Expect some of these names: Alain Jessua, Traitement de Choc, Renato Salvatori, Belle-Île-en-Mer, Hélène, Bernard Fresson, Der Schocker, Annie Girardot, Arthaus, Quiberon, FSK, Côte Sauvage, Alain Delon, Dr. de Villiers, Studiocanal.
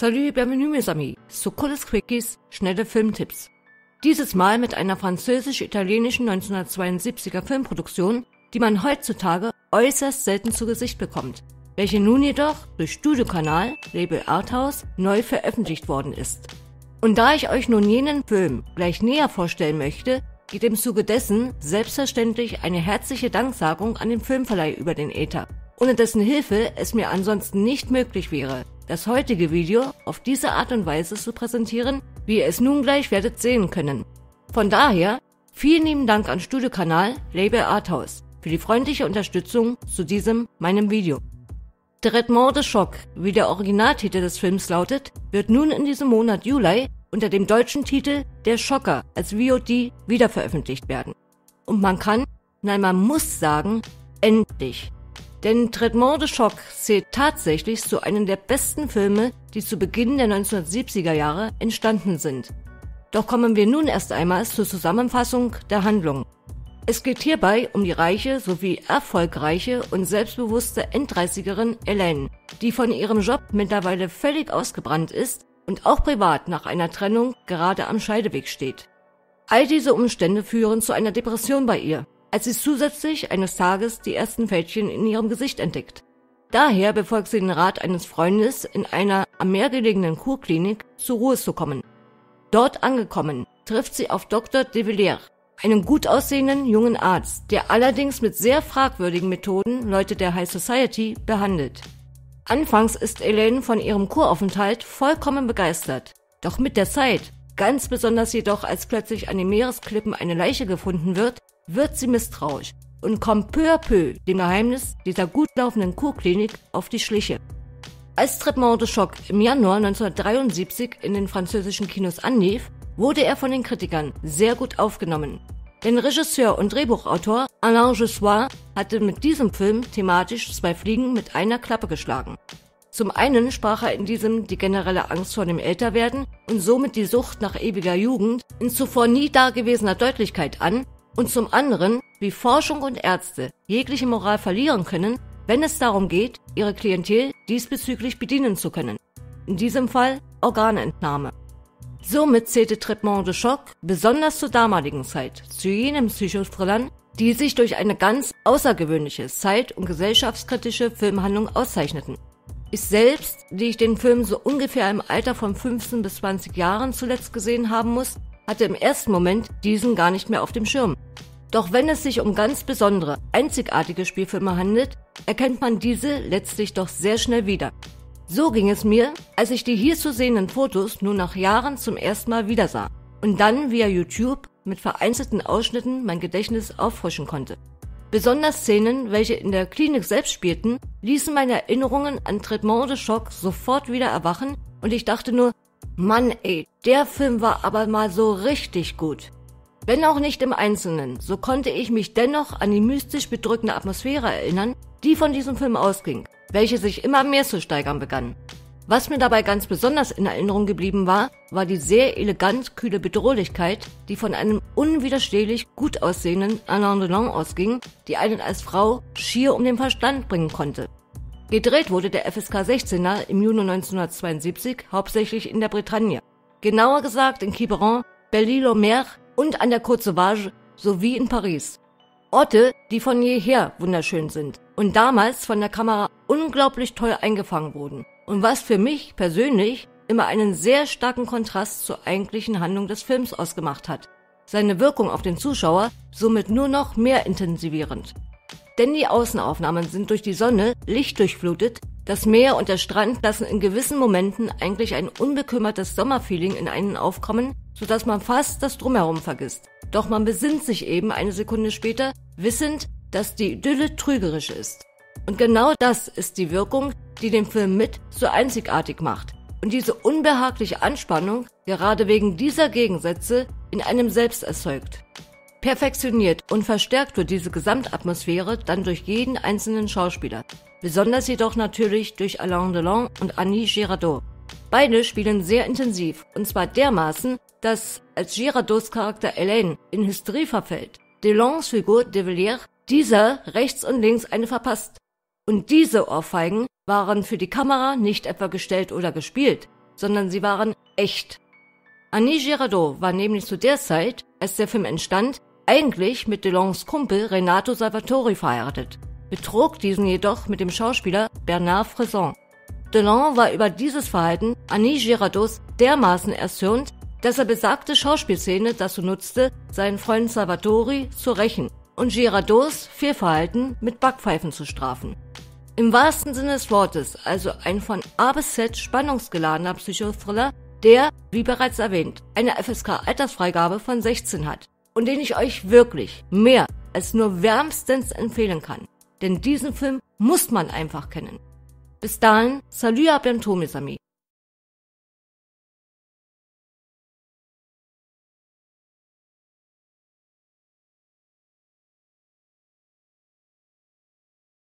Salut et bienvenue mes amis, zu Cooles Quickies, schnelle Filmtipps. Dieses Mal mit einer französisch-italienischen 1972er Filmproduktion, die man heutzutage äußerst selten zu Gesicht bekommt, welche nun jedoch durch Studiocanal, Label Arthaus, neu veröffentlicht worden ist. Und da ich euch nun jenen Film gleich näher vorstellen möchte, geht im Zuge dessen selbstverständlich eine herzliche Danksagung an den Filmverleih über den Äther, ohne dessen Hilfe es mir ansonsten nicht möglich wäre, das heutige Video auf diese Art und Weise zu präsentieren, wie ihr es nun gleich werdet sehen können. Von daher, vielen lieben Dank an Studiocanal, Label Arthaus für die freundliche Unterstützung zu diesem, meinem Video. Traitement de Choc, wie der Originaltitel des Films lautet, wird nun in diesem Monat Juli unter dem deutschen Titel Der Schocker als VOD wiederveröffentlicht werden. Und man kann, nein man muss sagen, endlich. Denn Traitement de Choc zählt tatsächlich zu einem der besten Filme, die zu Beginn der 1970er Jahre entstanden sind. Doch kommen wir nun erst einmal zur Zusammenfassung der Handlung. Es geht hierbei um die reiche sowie erfolgreiche und selbstbewusste Enddreißigerin Hélène, die von ihrem Job mittlerweile völlig ausgebrannt ist und auch privat nach einer Trennung gerade am Scheideweg steht. All diese Umstände führen zu einer Depression bei ihr, als sie zusätzlich eines Tages die ersten Fältchen in ihrem Gesicht entdeckt. Daher befolgt sie den Rat eines Freundes, in einer am Meer gelegenen Kurklinik zur Ruhe zu kommen. Dort angekommen, trifft sie auf Dr. de Villiers, einen gut aussehenden jungen Arzt, der allerdings mit sehr fragwürdigen Methoden Leute der High Society behandelt. Anfangs ist Hélène von ihrem Kuraufenthalt vollkommen begeistert, doch mit der Zeit, ganz besonders jedoch als plötzlich an den Meeresklippen eine Leiche gefunden wird, wird sie misstrauisch und kommt peu à peu dem Geheimnis dieser gut laufenden Kurklinik auf die Schliche. Als Traitement de Choc im Januar 1973 in den französischen Kinos anlief, wurde er von den Kritikern sehr gut aufgenommen. Denn Regisseur und Drehbuchautor Alain Jessua hatte mit diesem Film thematisch zwei Fliegen mit einer Klappe geschlagen. Zum einen sprach er in diesem die generelle Angst vor dem Älterwerden und somit die Sucht nach ewiger Jugend in zuvor nie dagewesener Deutlichkeit an, und zum anderen, wie Forschung und Ärzte jegliche Moral verlieren können, wenn es darum geht, ihre Klientel diesbezüglich bedienen zu können. In diesem Fall Organentnahme. Somit zählte Traitement de Choc besonders zur damaligen Zeit zu jenen Psychothrillern, die sich durch eine ganz außergewöhnliche zeit- und gesellschaftskritische Filmhandlung auszeichneten. Ich selbst, die ich den Film so ungefähr im Alter von 15 bis 20 Jahren zuletzt gesehen haben muss, hatte im ersten Moment diesen gar nicht mehr auf dem Schirm. Doch wenn es sich um ganz besondere, einzigartige Spielfilme handelt, erkennt man diese letztlich doch sehr schnell wieder. So ging es mir, als ich die hier zu sehenden Fotos nun nach Jahren zum ersten Mal wieder sah und dann via YouTube mit vereinzelten Ausschnitten mein Gedächtnis auffrischen konnte. Besonders Szenen, welche in der Klinik selbst spielten, ließen meine Erinnerungen an Traitement de Choc sofort wieder erwachen und ich dachte nur, Mann ey, der Film war aber mal so richtig gut. Wenn auch nicht im Einzelnen, so konnte ich mich dennoch an die mystisch bedrückende Atmosphäre erinnern, die von diesem Film ausging, welche sich immer mehr zu steigern begann. Was mir dabei ganz besonders in Erinnerung geblieben war, war die sehr elegant kühle Bedrohlichkeit, die von einem unwiderstehlich gut aussehenden Alain Delon ausging, die einen als Frau schier um den Verstand bringen konnte. Gedreht wurde der FSK 16er im Juni 1972 hauptsächlich in der Bretagne, genauer gesagt in Quiberon, Belle-Île-en-Mer und an der Côte Sauvage sowie in Paris. Orte, die von jeher wunderschön sind und damals von der Kamera unglaublich toll eingefangen wurden und was für mich persönlich immer einen sehr starken Kontrast zur eigentlichen Handlung des Films ausgemacht hat, seine Wirkung auf den Zuschauer somit nur noch mehr intensivierend. Denn die Außenaufnahmen sind durch die Sonne lichtdurchflutet, das Meer und der Strand lassen in gewissen Momenten eigentlich ein unbekümmertes Sommerfeeling in einen aufkommen, sodass man fast das Drumherum vergisst. Doch man besinnt sich eben eine Sekunde später, wissend, dass die Idylle trügerisch ist. Und genau das ist die Wirkung, die den Film mit so einzigartig macht und diese unbehagliche Anspannung gerade wegen dieser Gegensätze in einem selbst erzeugt. Perfektioniert und verstärkt wird diese Gesamtatmosphäre dann durch jeden einzelnen Schauspieler, besonders jedoch natürlich durch Alain Delon und Annie Girardot. Beide spielen sehr intensiv und zwar dermaßen, dass als Girardots Charakter Hélène in Hysterie verfällt, Delons Figur de Villiers dieser rechts und links eine verpasst. Und diese Ohrfeigen waren für die Kamera nicht etwa gestellt oder gespielt, sondern sie waren echt. Annie Girardot war nämlich zu der Zeit, als der Film entstand, eigentlich mit Delons Kumpel Renato Salvatori verheiratet, betrog diesen jedoch mit dem Schauspieler Bernard Fresson. Delon war über dieses Verhalten Annie Girardots dermaßen erzürnt, dass er besagte Schauspielszene dazu nutzte, seinen Freund Salvatori zu rächen und Girardots Fehlverhalten mit Backpfeifen zu strafen. Im wahrsten Sinne des Wortes, also ein von A bis Z spannungsgeladener Psychothriller, der, wie bereits erwähnt, eine FSK-Altersfreigabe von 16 hat und den ich euch wirklich mehr als nur wärmstens empfehlen kann. Denn diesen Film muss man einfach kennen. Bis dahin, salut à bientôt mes amis.